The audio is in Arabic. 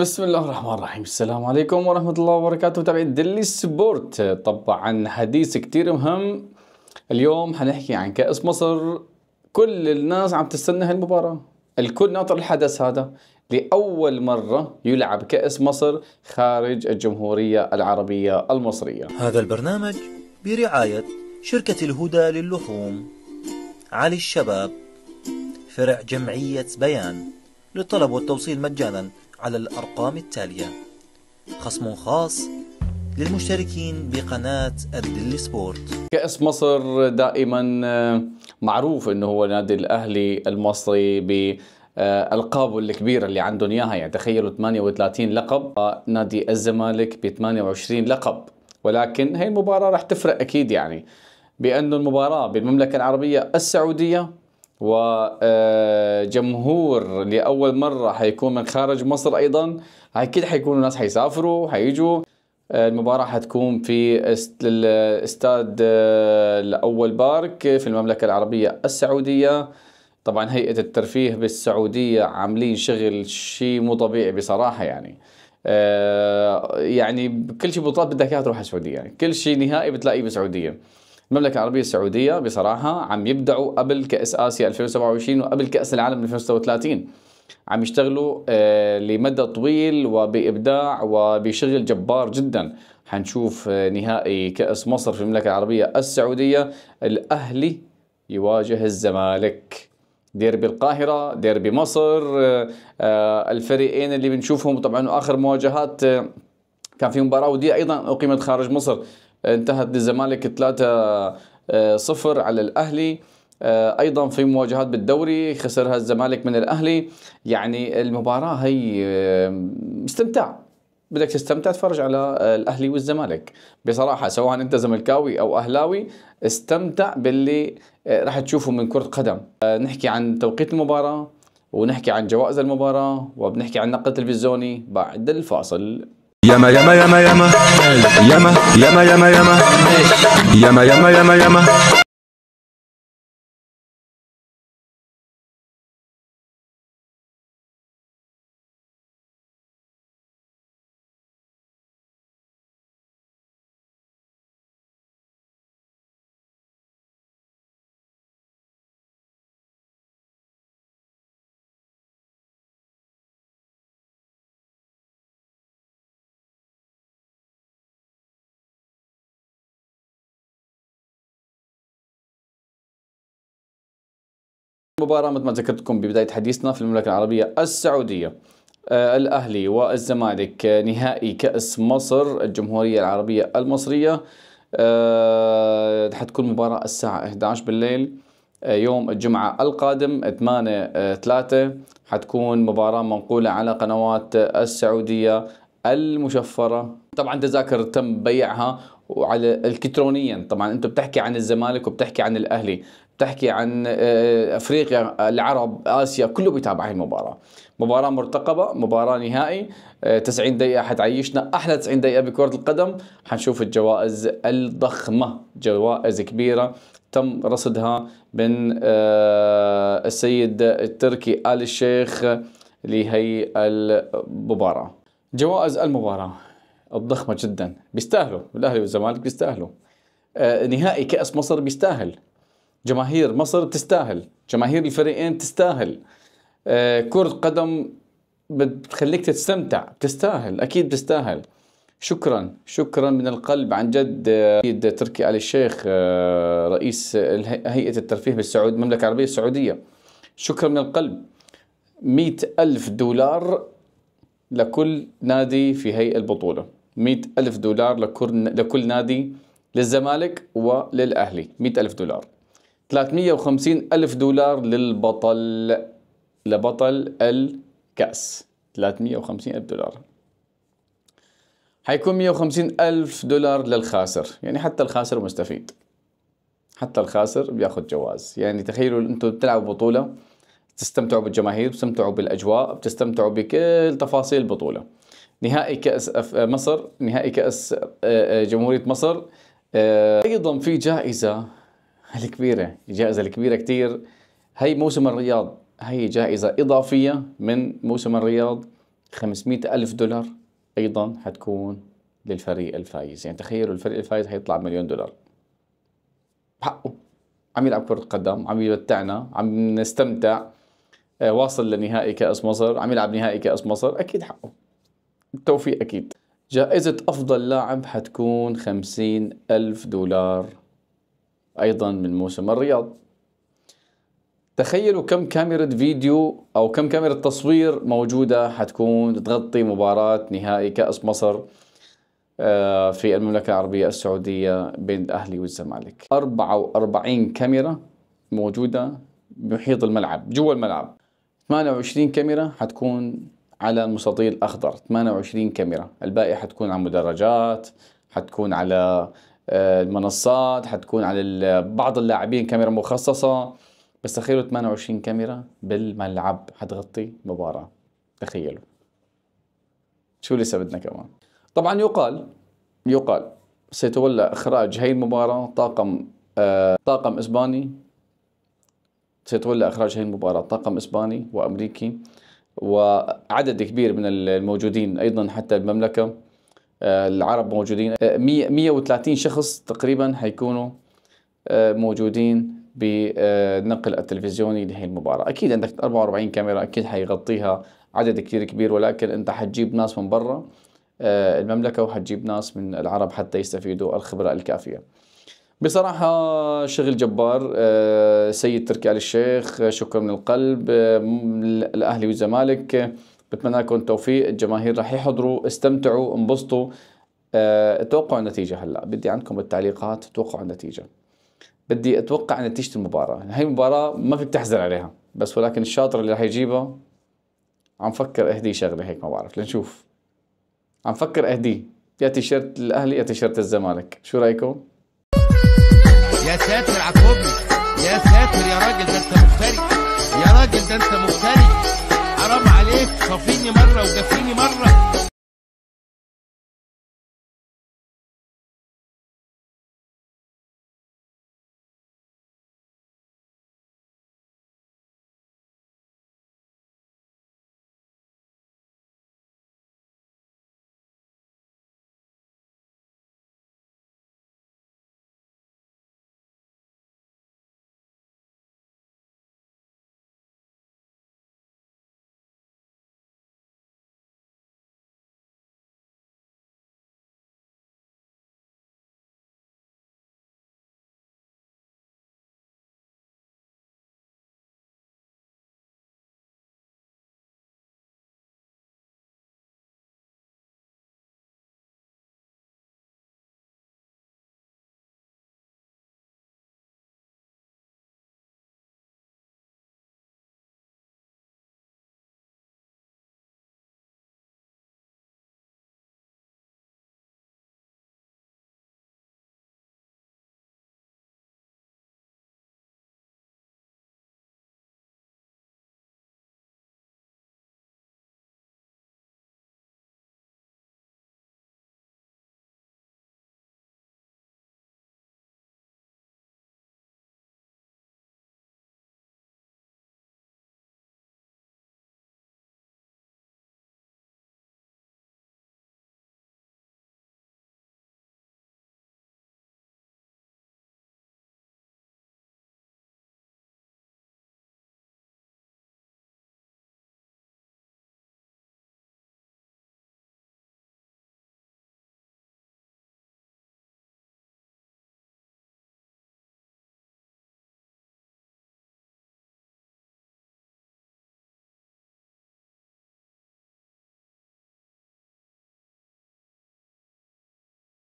بسم الله الرحمن الرحيم. السلام عليكم ورحمة الله وبركاته متابعي الدلي سبورت. طبعا حديث كتير مهم اليوم، حنحكي عن كأس مصر. كل الناس عم تستنى هالمباراة، الكل ناطر الحدث هذا. لأول مرة يلعب كأس مصر خارج الجمهورية العربية المصرية. هذا البرنامج برعاية شركة الهدى للحوم، علي الشباب، فرع جمعية بيان، للطلب والتوصيل مجانا على الأرقام التالية. خصم خاص للمشتركين بقناة الدلي سبورت. كأس مصر دائما معروف انه هو نادي الأهلي المصري بألقابه الكبيرة اللي عندهم اياها، يعني تخيلوا 38 لقب، نادي الزمالك ب 28 لقب. ولكن هي المباراة راح تفرق اكيد، يعني بأنه المباراة بالمملكة العربية السعودية وجمهور لأول مرة حيكون من خارج مصر. أيضا أكيد حيكونوا الناس حيسافروا حيجوا. المباراة حتكون في الاستاد الأول بارك في المملكة العربية السعودية. طبعا هيئة الترفيه بالسعودية عاملين شغل شيء مو طبيعي بصراحة، يعني كل شيء بطولات بدك اياها تروح على السعودية، يعني كل شيء نهائي بتلاقيه بالسعودية. المملكة العربية السعودية بصراحة عم يبدعوا. قبل كأس آسيا 2027 وقبل كأس العالم 2036 عم يشتغلوا لمدى طويل وبإبداع وبشغل جبار جدا. حنشوف نهائي كأس مصر في المملكة العربية السعودية، الأهلي يواجه الزمالك، ديربي القاهرة، ديربي مصر. الفريقين اللي بنشوفهم طبعا آخر مواجهات كان في مباراة ودية أيضا أقيمت خارج مصر، انتهت للزمالك 3-0 على الأهلي. أيضا في مواجهات بالدوري خسرها الزمالك من الأهلي. يعني المباراة هي استمتاع، بدك تستمتع تفرج على الأهلي والزمالك بصراحة، سواء أنت زملكاوي أو أهلاوي استمتع باللي راح تشوفه من كرة قدم. نحكي عن توقيت المباراة ونحكي عن جوائز المباراة وبنحكي عن نقد تلفزيوني بعد الفاصل. يما يما يما يما يما يما يما يما يما يما يما يما. المباراة مثل ما ذكرتكم ببداية حديثنا في المملكة العربية السعودية، الأهلي والزمالك، نهائي كأس مصر الجمهورية العربية المصرية. حتكون مباراة الساعة 11 بالليل يوم الجمعة القادم 8/3. حتكون مباراة منقولة على قنوات السعودية المشفرة. طبعا تذاكر تم بيعها وعلى الكترونيا. طبعا انتم بتحكي عن الزمالك وبتحكي عن الأهلي، بتحكي عن أفريقيا، العرب، آسيا، كله بيتابع هاي المباراة. مباراة مرتقبة، مباراة نهائي، 90 دقيقة حتعيشنا أحلى 90 دقيقة بكرة القدم. حنشوف الجوائز الضخمة، جوائز كبيرة تم رصدها من السيد تركي آل الشيخ لهي المباراة. جوائز المباراة الضخمة جدا، بيستاهلوا الأهلي والزمالك، بيستاهلوا نهائي كأس مصر، بيستاهل جماهير مصر، بتستاهل جماهير الفريقين، بتستاهل كرة قدم بتخليك تستمتع، بتستاهل أكيد بتستاهل. شكرا من القلب عن جد أكيد تركي آل الشيخ رئيس هيئة الترفيه بالسعود المملكة العربية السعودية. شكرا من القلب. 100,000 دولار لكل نادي في هي البطولة، 100,000 دولار لكل نادي، للزمالك وللأهلي 100,000 دولار، 350,000 دولار لبطل الكأس، 350,000 دولار. حيكون 150,000 دولار للخاسر، يعني حتى الخاسر مستفيد، حتى الخاسر بياخذ جواز. يعني تخيلوا انتم بتلعبوا بطولة، بتستمتعوا بالجماهير، بتستمتعوا بالأجواء، بتستمتعوا بكل تفاصيل البطولة. نهائي كأس مصر، نهائي كأس جمهورية مصر. أيضا في جائزة الكبيرة، الجائزة الكبيرة كتير، هي موسم الرياض، هي جائزة إضافية من موسم الرياض $500,000 أيضا حتكون للفريق الفايز. يعني تخيلوا الفريق الفايز حيطلع $1,000,000 بحقه، عم يلعب كرة قدم، عم يمتعنا، عم نستمتع، واصل لنهائي كأس مصر، عم يلعب نهائي كأس مصر، أكيد حقه التوفيق. أكيد جائزة أفضل لاعب حتكون $50,000 أيضا من موسم الرياض. تخيلوا كم كاميرا فيديو أو كم كاميرا تصوير موجودة حتكون تغطي مباراة نهائي كأس مصر في المملكة العربية السعودية بين الأهلي والزمالك. 44 كاميرا موجودة بمحيط الملعب، جوا الملعب. 28 كاميرا حتكون على المستطيل الأخضر، 28 كاميرا، الباقي حتكون على المدرجات، حتكون على المنصات، حتكون على بعض اللاعبين كاميرا مخصصة. بس تخيلوا 28 كاميرا بالملعب حتغطي مباراة، تخيلوا شو لسه بدنا كمان. طبعا يقال سيتولى إخراج هاي المباراة طاقم إسباني، سيتولى إخراج هاي المباراة طاقم إسباني وأمريكي وعدد كبير من الموجودين أيضا، حتى المملكة العرب موجودين، 130 شخص تقريبا حيكونوا موجودين بالنقل التلفزيوني لهي المباراة. أكيد عندك 44 كاميرا أكيد حيغطيها عدد كثير كبير، ولكن أنت حتجيب ناس من برا المملكة وحتجيب ناس من العرب حتى يستفيدوا الخبرة الكافية. بصراحة شغل جبار. سيد تركي آل الشيخ، شكر من القلب. الأهلي والزمالك بتمنى لكم التوفيق، الجماهير رح يحضروا، استمتعوا، انبسطوا. توقعوا النتيجة. هلا بدي عندكم بالتعليقات توقعوا النتيجة، بدي اتوقع نتيجة المباراة. هاي المباراة ما فيك تحزن عليها، بس ولكن الشاطر اللي رح يجيبها عم فكر اهديه شغلة هيك، ما بعرف لنشوف. عم فكر اهديه يا تيشيرت الاهلي يا تيشيرت الزمالك، شو رايكم؟ يا ساتر على الكوبري، يا ساتر يا راجل ده انت مفتري، يا راجل ده انت مفتري، حرام عليك، صافيني مرة وجفيني مرة،